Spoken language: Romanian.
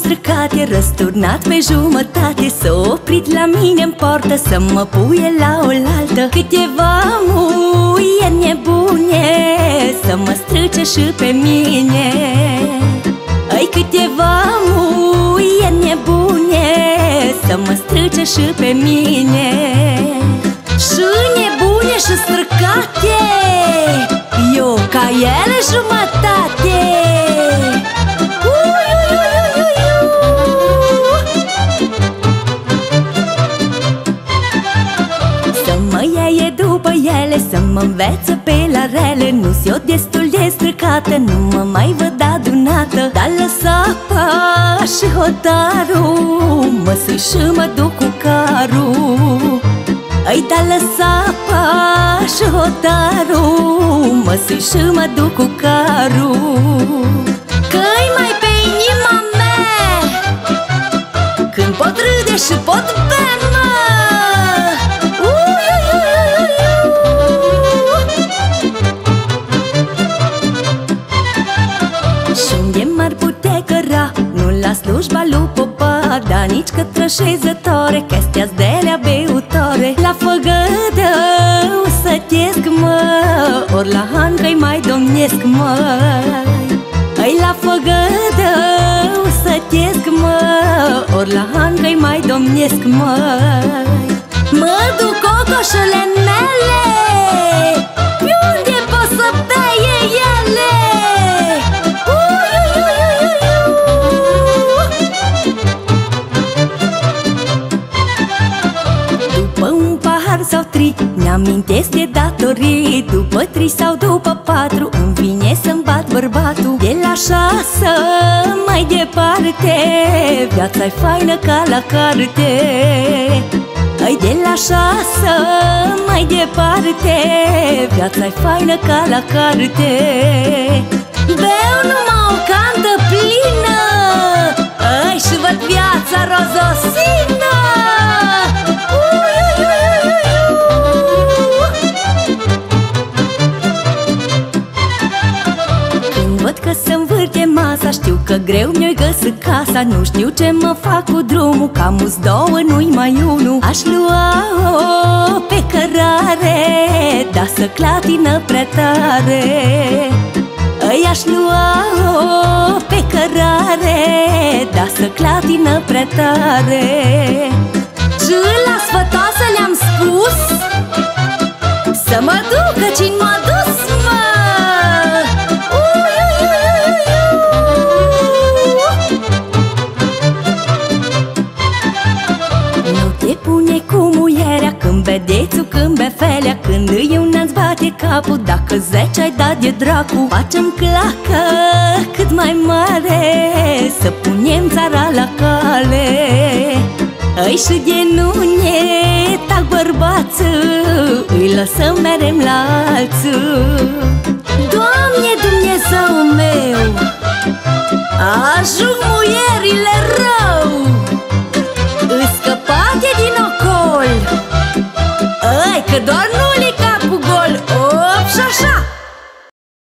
Străcate, răsturnat pe jumătate, s-a oprit la mine în poartă să mă puie la oaltă. Câteva muie nebune să mă strâce și pe mine. Ai câteva muie nebune să mă strâce și pe mine. Și nebune și străcate, eu ca ele jumătate. Să mă învețe pe la rele, nu-s eu destul de stricată, nu mă mai văd adunată. Dar lăsa pași hotarul, mă sui și mă duc cu Caru. Ai, dar lăsa pași hotarul, mă sui și mă duc cu Caru. Că-i mai pe inima mea când pot râde și pot bea. La slujba lui popa, dar nici către șezătoare, chestia-s de-alea beutoare. La făgădă să tiesc, mă, ori la hancă-i mai domnesc, mă. Ai, la făgădă să tiesc, mă, ori la hancă-i mai domnesc, mă. Mă duc cocoșele mele, unde pot să beie ele? Sau trei, mi-amintesc de datorii. După 3 sau după 4 îmi vine să-mi bat bărbatul. De la 6 mai departe, viața-i faină ca la carte. Ai, de la 6 mai departe, viața-i faină ca la carte. Beau numai o cantă plină, ai, și văd viața rozosină. Știu că greu mi-o găsi casa, nu știu ce mă fac cu drumul, că am-s două, nu-i mai unul. Aș lua-o pe cărare, dar să clatină prea tare. Îi aș lua-o pe cărare, dar să clatină prea tare. Și la sfătoasă le-am spus să mă ducă cine m-a dus, mă. Când bea felea, când eu n-am zbate capul, dacă 10 ai dat de dracu. Facem clacă cât mai mare, să punem țara la cale. Ai, și de nu ne tac bărbață, îi lăsăm merem la alții.